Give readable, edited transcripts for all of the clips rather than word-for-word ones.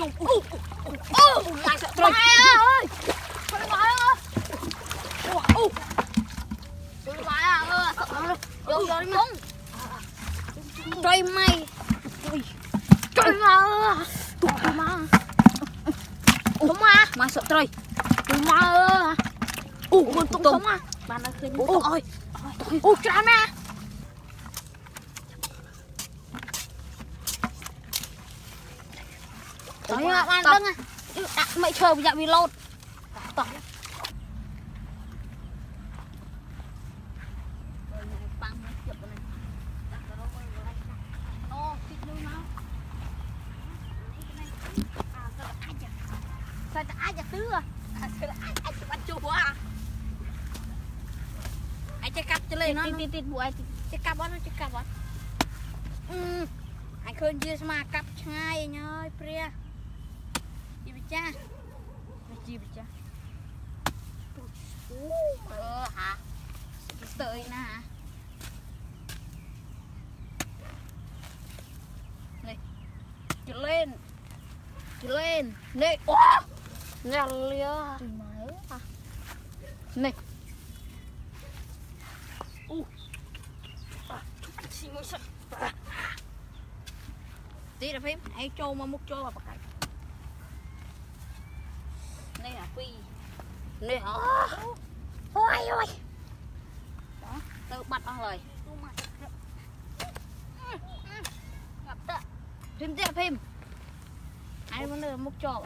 Lại sợ trời ơi. Con lại ơi. Con lại à sợ. Vô rồi không. Trời mày. Trời mà. Tụi má. Không à, mà sợ trời. Tụi má. Con tung không à. Bạn ơi khơi. Ôi. Ôi trời má. Đấy mà bạn đứng à. Đặt mày chờ bây giờ bị lột. Tỏ. Sao ta ai tứ à? Sao ta ai chụp ăn chua à? Ai chơi cặp chơi lên nó tít bụi ai chơi cặp nó chơi cặp á. Ai khơi dưa mà cặp ngay anh ơi, pria. Đi bây cha. Đi bây cha. Hả? Tới nè hả? Này. Chơi lên. Chơi lên. Này. Nè lia. Này. Tí là phim, hãy cho mà múc cho vào bạc. Đây là phi. Nè. Ôi ôi. Đó, tự bắt ăn lời. Gặp tự. Phim tí là phim. Ai muốn được múc cho.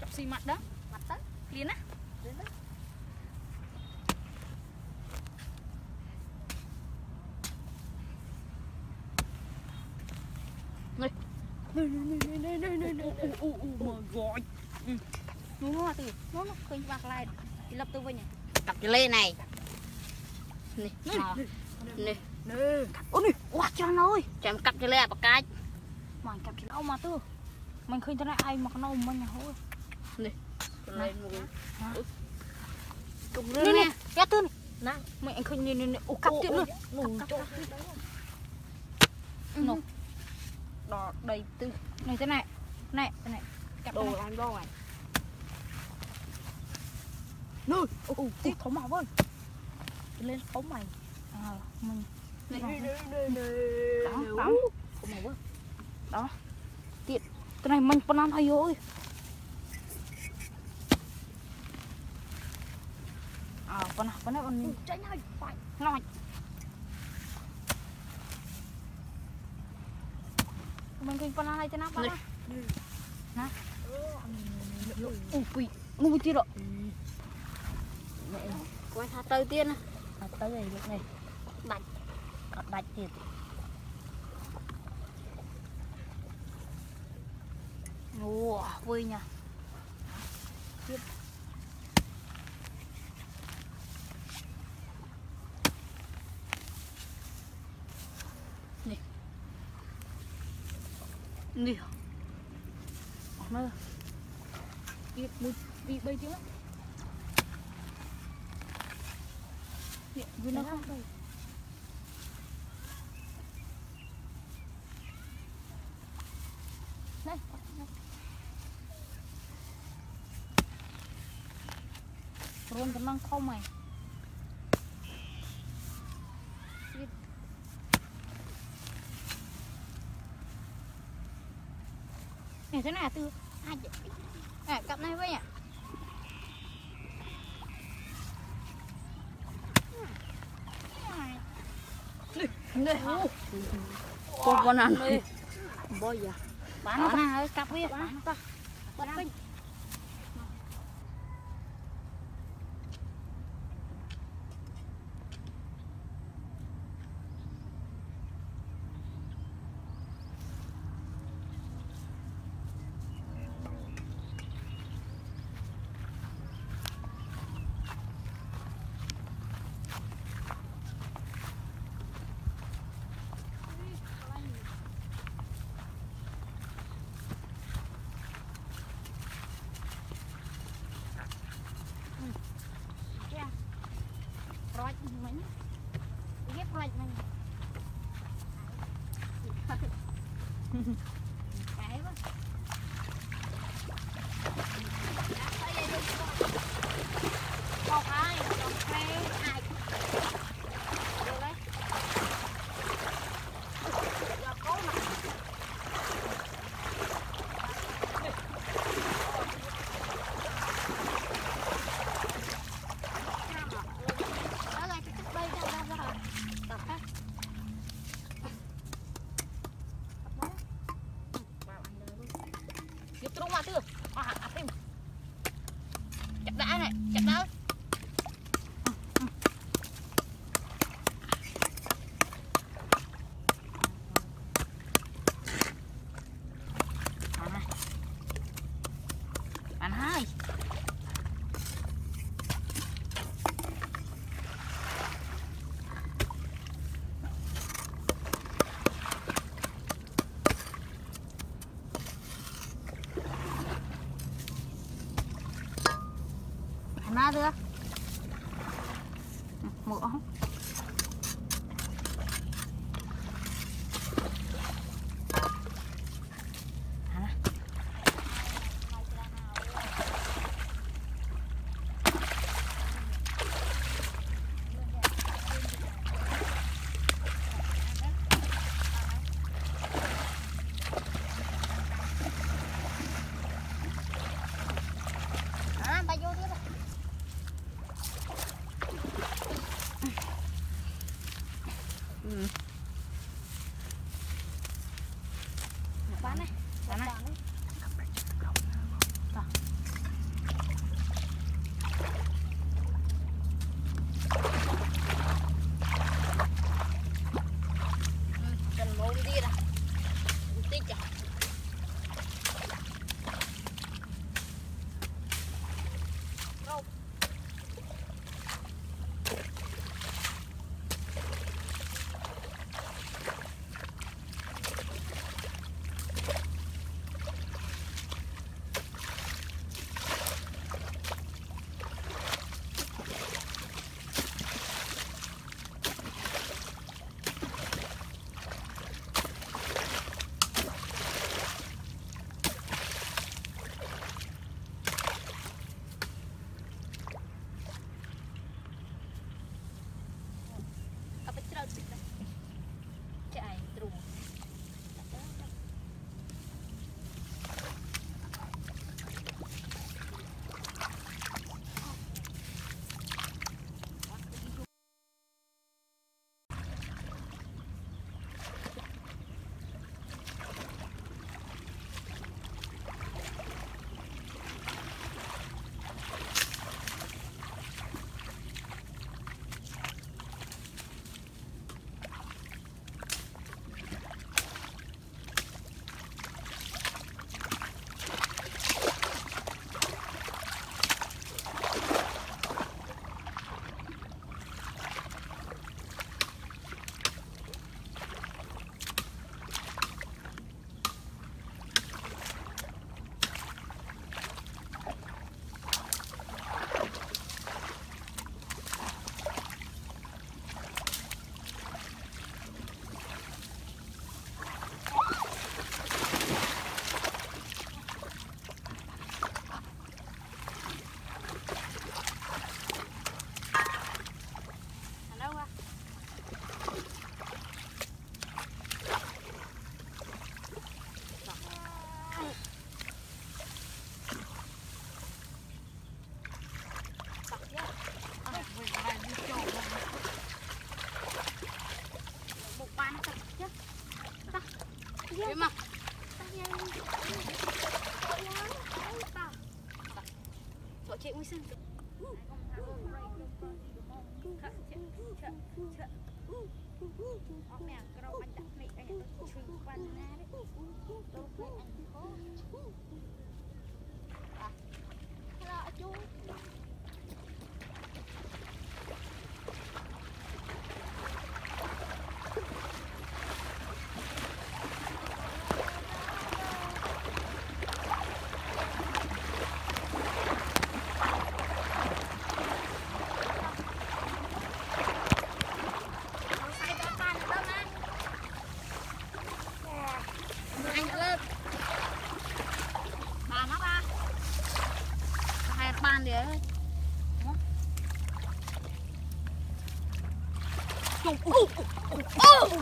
Chọc xì mặt đó. Mặt đó. Liên á. Liên á. Này. Mà gọi. Nó từ nó khơi bạc lại. Thì lập tôi với nhỉ. Cặp cái lê này. Này. Này. Này. Ôi này, quá trời ơi. Cho em cặp cái lê bạc cái. Mà cặp cái ông mà tư. Mình khơi tới lại ai mà con ông mình thôi. Này. Này. Cùng lên nè. Ghé tư này. Này, mẹ anh khơi nè. Ô cặp tiện luôn. Cặp nó đỏ đầy tư này thế này này thế này cặp đồ ăn do này nui tiếp thấu máu hơn lên thấu mày mình đó đó tiện cái này mình còn ăn hay rồi còn này còn tránh hay phải nói mình kinh con hai chân áp vào hả? Ui, mua chi rồi? Quay thả tơi tiên à? Tơi này lúc này bạch, bạch tiền. Wow, vui nhỉ? Nè. Nó. Bị bay chứ. Nè, vui nó không bay. Này. Run cái măng không mày. Này thế nào tư à, cặp này với nhỉ đây con ăn đi bây giờ bán nó ra ơi cặp đi bán nó ra Được mỡ không?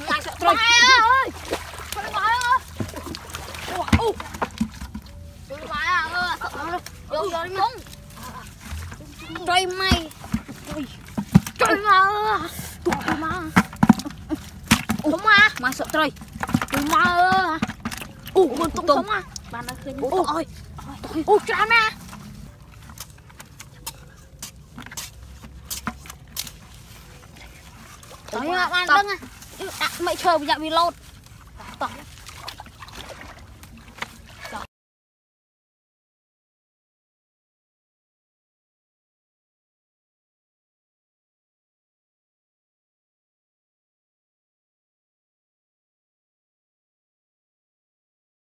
Lại sợ quá ơi. Con nó nói ơi. Con nó nói ơi, sợ lắm. Vô vô đi mày. Trời mày. Trời mà. Trời mà. Sống mà. Mà sợ trời. Trời mà ơi. Mình cũng sống à. Bà nó khuyên. Ôi. Ôi trời mà. Mày chờ bị lột.